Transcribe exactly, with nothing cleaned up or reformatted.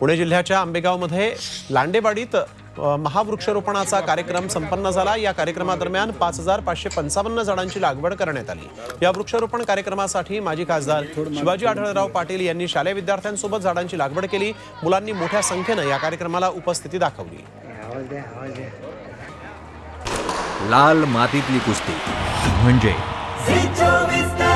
पुणे जिल्ह्याच्या आंबेगावमध्ये लांडेवाडीत महावृक्षारोपणाचा कार्यक्रम संपन्न झाला। या कार्यक्रमादरम्यान पाच हजार पाचशे पंचावन्न झाडांची लागवड करण्यात आली। या वृक्षारोपण कार्यक्रमासाठी माजी खासदार शिवाजी आठळराव पाटील यांनी शालेय विद्यार्थ्यांसोबत झाडांची लागवड केली। मुलांनी मोठ्या संख्येने या कार्यक्रमाला उपस्थिती दाखवली। लाल मातीतली कुस्ती म्हणजे